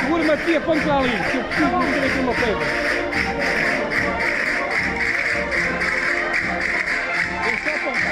Segura-me aqui, aponta ali, que eu preciso de meter aqui uma coisa. Deixa eu apontar.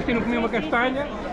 Agostinho comia uma castanha